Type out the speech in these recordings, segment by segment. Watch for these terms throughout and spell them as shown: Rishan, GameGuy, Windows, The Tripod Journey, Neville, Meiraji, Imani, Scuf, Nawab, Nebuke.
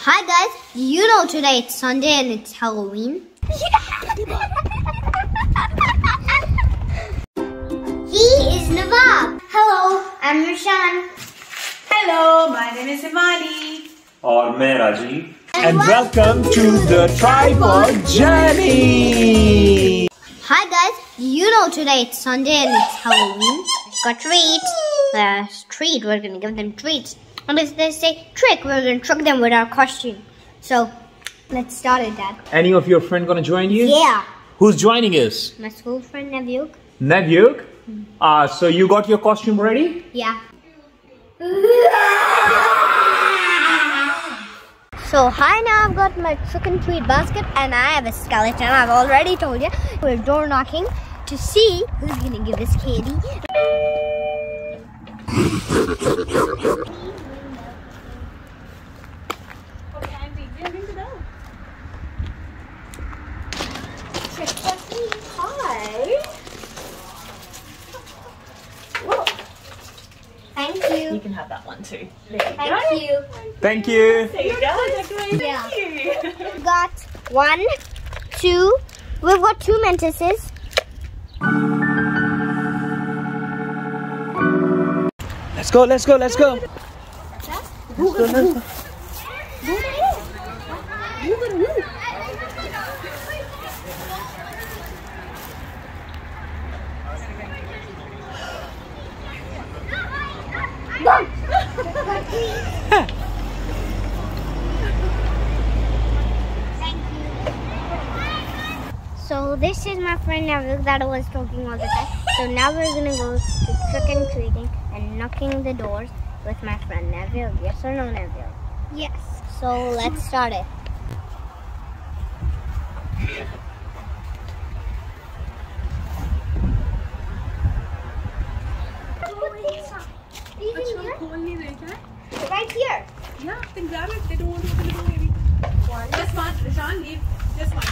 Hi guys, you know today it's Sunday and it's Halloween. He is Nawab. Hello, I'm Rishan. Hello, my name is Imani. Or Meiraji. And welcome to The Tripod Journey. Hi guys, you know today it's Sunday and it's Halloween. Got treats. We're gonna give them treats. And if they say trick, we're gonna trick them with our costume. So, let's start it, Dad. Any of your friends gonna join you? Yeah. Who's joining us? My school friend, Nebuke. Nebuke? So you got your costume ready? Yeah. So, hi, now I've got my trick and treat basket and I have a skeleton. I've already told you. We're door knocking to see who's gonna give us candy. Hi. Whoa. Thank you. You can have that one too. Thank you. Thank you. There you go. Yeah. Thank you. We've got 1, 2. We've got 2 mantises. Let's go. Let's go. Let's go. Let's go. So this is my friend Neville that I was talking all the time. So now we're gonna go to trick and treating and knocking the doors with my friend Neville. Yes or no, Neville? Yes. So let's start it. Right here. Yeah, then grab it. They don't want to open the door, maybe. Just one. Rishan, leave. Just one.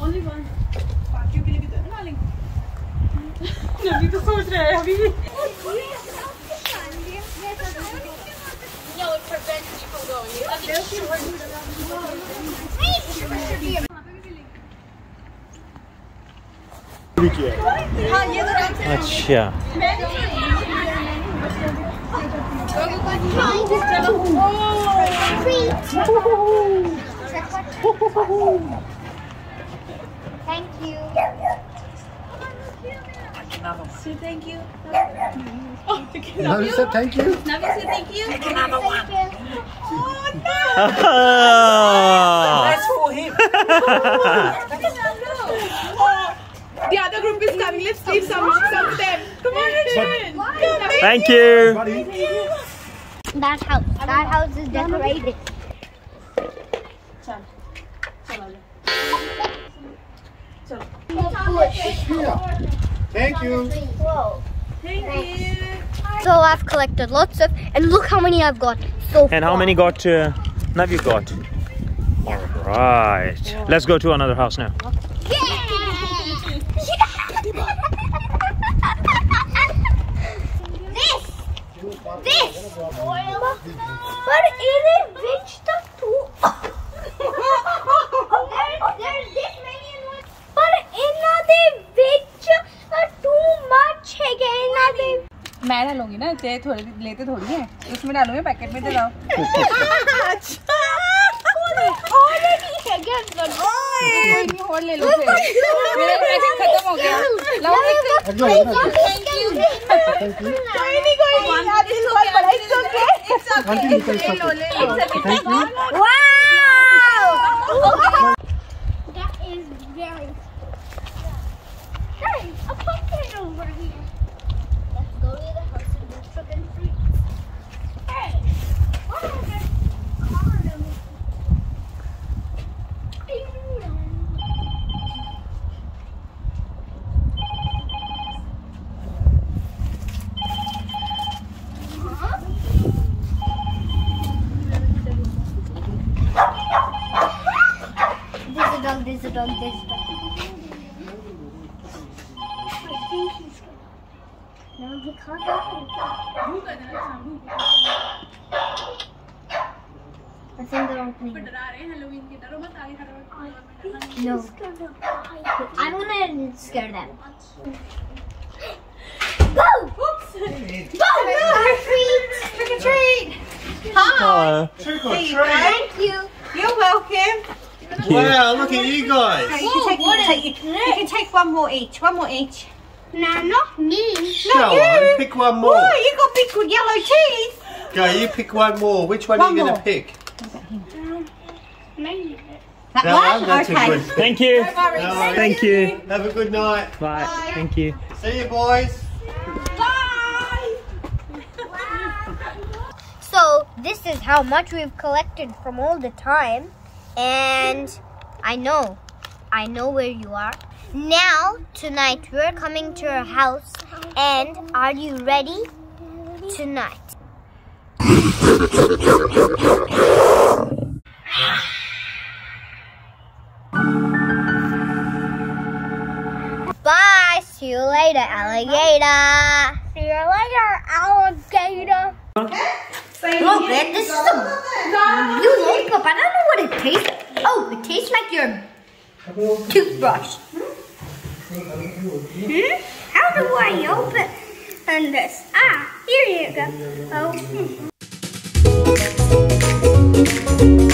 Only one. No, it prevents people going. Thank you. Say thank you. Navi said thank you. Navi said thank you. Take another one. Oh no! That's for him. The other group is coming. Let's leave some of them. Come on, Rishan. Thank you. That house is decorated. Thank you. So I've collected lots of, and look how many I've got so far. And how many got Nav you got? Yeah. Alright. Yeah. Let's go to another house now. Yeah. This but is it rich stuff too? There's this many in one. But in the rich too much again. मैं डालूंगी ना तेरे थोड़े लेते थोड़ी है उसमें डालूंगी पैकेट में डालो अच्छा ऑलरेडी है क्या ओए नहीं और ले लो मेरा पैकेट खत्म हो गया लो थैंक यू कोई नहीं यार इसको बड़ा इट्स ओके ले लो wow that is very a pumpkin over here. Let's go to the house and get trick and treats. Hey! What are they calling them? There's a dog. No, he can't. No. I want to scare them. Boom! Oops! Boom! Trick or treat! Hi! Trick or treat! Thank you! You're welcome! Wow, look at you guys! Right, you can take one more each, No, not me. Not you. Pick one more. Oh, you got big good yellow teeth. Go, you pick one more. Which one are you going to pick? Maybe. That one? That's okay. A good. Thank you. No worries. Thank you. Have a good night. Bye. Bye. Thank you. See you, boys. Bye. So, this is how much we've collected from all the time. And I know where you are. Now, tonight, we're coming to your house, and are you ready? Tonight. Bye! See you later, alligator! See you later, alligator! Look, this is the new lollipop. I don't know what it tastes like. Oh, it tastes like your toothbrush. Hmm? How do I open this? Ah, here you go. Oh.